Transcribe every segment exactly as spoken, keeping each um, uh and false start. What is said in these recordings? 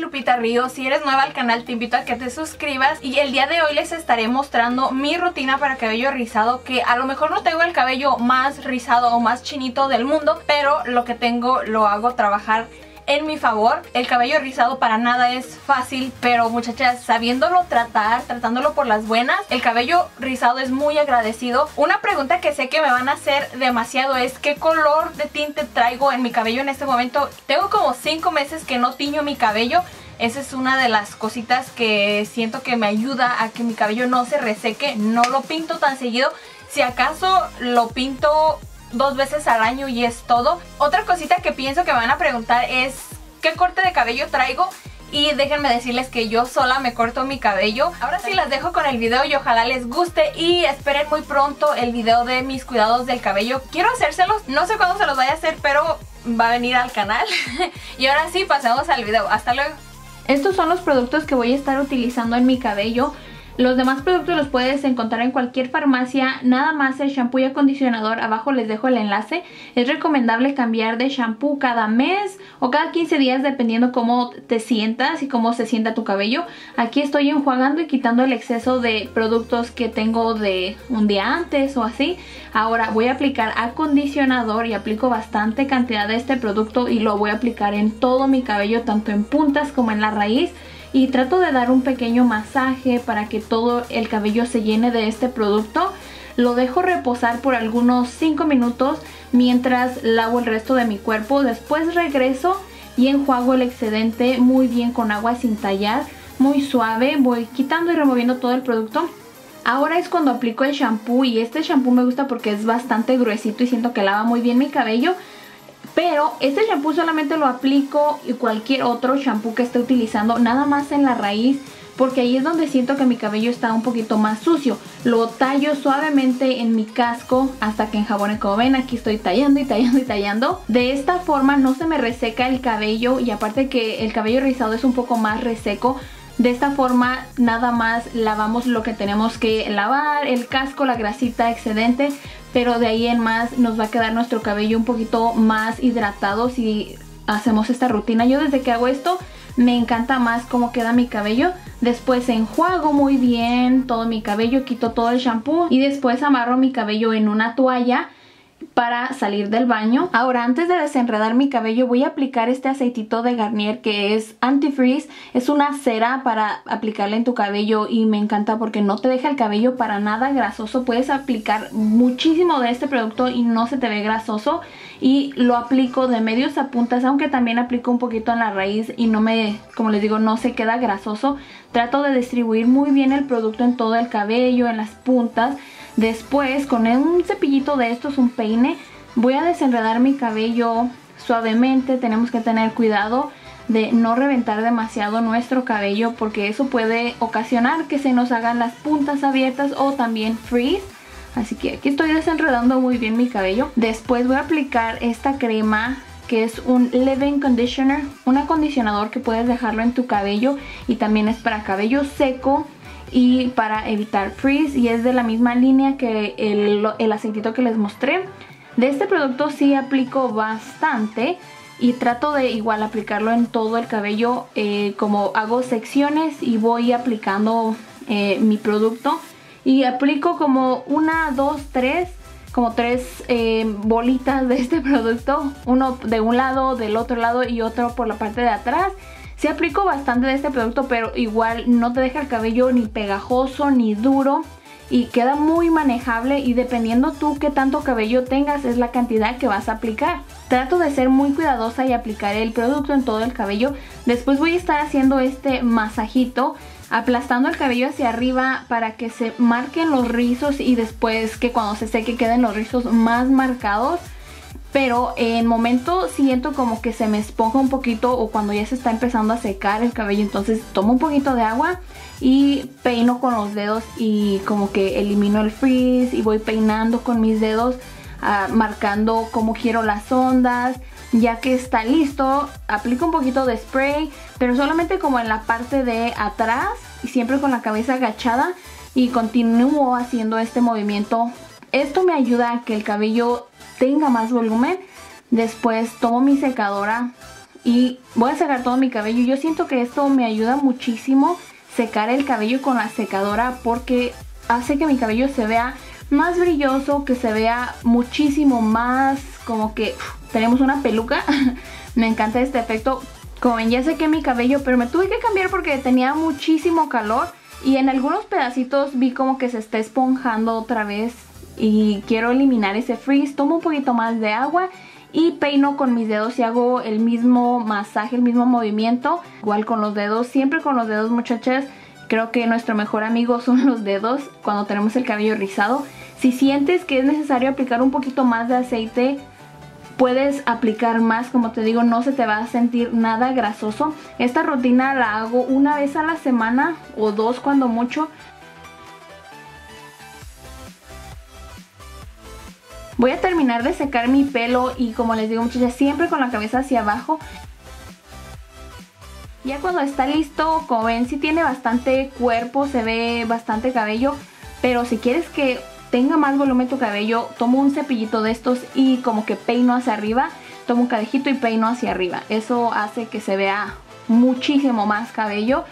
Lupita Ríos. Si eres nueva al canal, te invito a que te suscribas, y el día de hoy les estaré mostrando mi rutina para cabello rizado, que a lo mejor no tengo el cabello más rizado o más chinito del mundo, pero lo que tengo lo hago trabajar en mi favor. El cabello rizado para nada es fácil, pero muchachas, sabiéndolo tratar, tratándolo por las buenas, el cabello rizado es muy agradecido. Una pregunta que sé que me van a hacer demasiado es ¿qué color de tinte traigo en mi cabello en este momento? Tengo como cinco meses que no tiño mi cabello. Esa es una de las cositas que siento que me ayuda a que mi cabello no se reseque. No lo pinto tan seguido, si acaso lo pinto dos veces al año y es todo. Otra cosita que pienso que me van a preguntar es ¿qué corte de cabello traigo? Y déjenme decirles que yo sola me corto mi cabello. Ahora sí las dejo con el video y ojalá les guste, y esperen muy pronto el video de mis cuidados del cabello. Quiero hacérselos, no sé cuándo se los vaya a hacer, pero va a venir al canal. Y ahora sí, pasemos al video. Hasta luego. Estos son los productos que voy a estar utilizando en mi cabello. Los demás productos los puedes encontrar en cualquier farmacia, nada más el shampoo y acondicionador. Abajo les dejo el enlace. Es recomendable cambiar de shampoo cada mes o cada quince días, dependiendo cómo te sientas y cómo se sienta tu cabello. Aquí estoy enjuagando y quitando el exceso de productos que tengo de un día antes o así. Ahora voy a aplicar acondicionador, y aplico bastante cantidad de este producto y lo voy a aplicar en todo mi cabello, tanto en puntas como en la raíz. Y trato de dar un pequeño masaje para que todo el cabello se llene de este producto. Lo dejo reposar por algunos cinco minutos mientras lavo el resto de mi cuerpo. Después regreso y enjuago el excedente muy bien con agua sin tallar, muy suave. Voy quitando y removiendo todo el producto. Ahora es cuando aplico el shampoo, y este shampoo me gusta porque es bastante gruesito y siento que lava muy bien mi cabello. Pero este shampoo solamente lo aplico, y cualquier otro shampoo que esté utilizando, nada más en la raíz, porque ahí es donde siento que mi cabello está un poquito más sucio. Lo tallo suavemente en mi casco hasta que enjabone. Como ven, aquí estoy tallando y tallando y tallando. De esta forma no se me reseca el cabello, y aparte que el cabello rizado es un poco más reseco. De esta forma nada más lavamos lo que tenemos que lavar, el casco, la grasita excedente, pero de ahí en más nos va a quedar nuestro cabello un poquito más hidratado si hacemos esta rutina. Yo desde que hago esto me encanta más cómo queda mi cabello. Después enjuago muy bien todo mi cabello, quito todo el shampoo y después amarro mi cabello en una toalla para salir del baño. Ahora, antes de desenredar mi cabello, voy a aplicar este aceitito de Garnier que es antifreeze. Es una cera para aplicarla en tu cabello y me encanta porque no te deja el cabello para nada grasoso. Puedes aplicar muchísimo de este producto y no se te ve grasoso, y lo aplico de medios a puntas, aunque también aplico un poquito en la raíz y no me, como les digo, no se queda grasoso. Trato de distribuir muy bien el producto en todo el cabello, en las puntas. Después, con un cepillito de estos, un peine, voy a desenredar mi cabello suavemente. Tenemos que tener cuidado de no reventar demasiado nuestro cabello, porque eso puede ocasionar que se nos hagan las puntas abiertas o también frizz. Así que aquí estoy desenredando muy bien mi cabello. Después voy a aplicar esta crema que es un leave-in conditioner, un acondicionador que puedes dejarlo en tu cabello, y también es para cabello seco y para evitar frizz, y es de la misma línea que el, el aceitito que les mostré. De este producto sí aplico bastante y trato de igual aplicarlo en todo el cabello, eh, como hago secciones y voy aplicando eh, mi producto, y aplico como una, dos, tres, como tres eh, bolitas de este producto, uno de un lado, del otro lado y otro por la parte de atrás. Sí aplico bastante de este producto, pero igual no te deja el cabello ni pegajoso ni duro, y queda muy manejable, y dependiendo tú qué tanto cabello tengas es la cantidad que vas a aplicar. Trato de ser muy cuidadosa y aplicar el producto en todo el cabello. Después voy a estar haciendo este masajito, aplastando el cabello hacia arriba para que se marquen los rizos, y después que cuando se seque queden los rizos más marcados. Pero en momento siento como que se me esponja un poquito, o cuando ya se está empezando a secar el cabello, entonces tomo un poquito de agua y peino con los dedos, y como que elimino el frizz y voy peinando con mis dedos, uh, marcando cómo quiero las ondas. Ya que está listo, aplico un poquito de spray, pero solamente como en la parte de atrás, y siempre con la cabeza agachada, y continúo haciendo este movimiento. Esto me ayuda a que el cabello tenga más volumen. Después tomo mi secadora y voy a secar todo mi cabello. Yo siento que esto me ayuda muchísimo, secar el cabello con la secadora, porque hace que mi cabello se vea más brilloso, que se vea muchísimo más como que uff, tenemos una peluca. Me encanta este efecto. Como ven, ya sequé mi cabello, pero me tuve que cambiar porque tenía muchísimo calor y en algunos pedacitos vi como que se está esponjando otra vez y quiero eliminar ese frizz. Tomo un poquito más de agua y peino con mis dedos y hago el mismo masaje, el mismo movimiento, igual con los dedos, siempre con los dedos, muchachas. Creo que nuestro mejor amigo son los dedos cuando tenemos el cabello rizado. Si sientes que es necesario aplicar un poquito más de aceite, puedes aplicar más. Como te digo, no se te va a sentir nada grasoso. Esta rutina la hago una vez a la semana o dos cuando mucho. Voy a terminar de secar mi pelo y, como les digo, muchachas, siempre con la cabeza hacia abajo. Ya cuando está listo, como ven, sí tiene bastante cuerpo, se ve bastante cabello, pero si quieres que tenga más volumen tu cabello, tomo un cepillito de estos y como que peino hacia arriba, tomo un cabellito y peino hacia arriba. Eso hace que se vea muchísimo más cabello,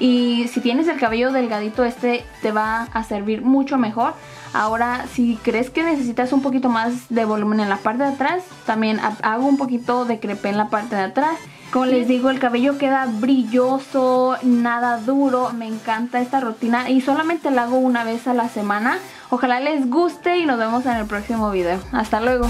y si tienes el cabello delgadito, este te va a servir mucho mejor. Ahora, si crees que necesitas un poquito más de volumen en la parte de atrás, también hago un poquito de crepé en la parte de atrás. Como les digo, el cabello queda brilloso, nada duro. Me encanta esta rutina y solamente la hago una vez a la semana. Ojalá les guste y nos vemos en el próximo video. Hasta luego.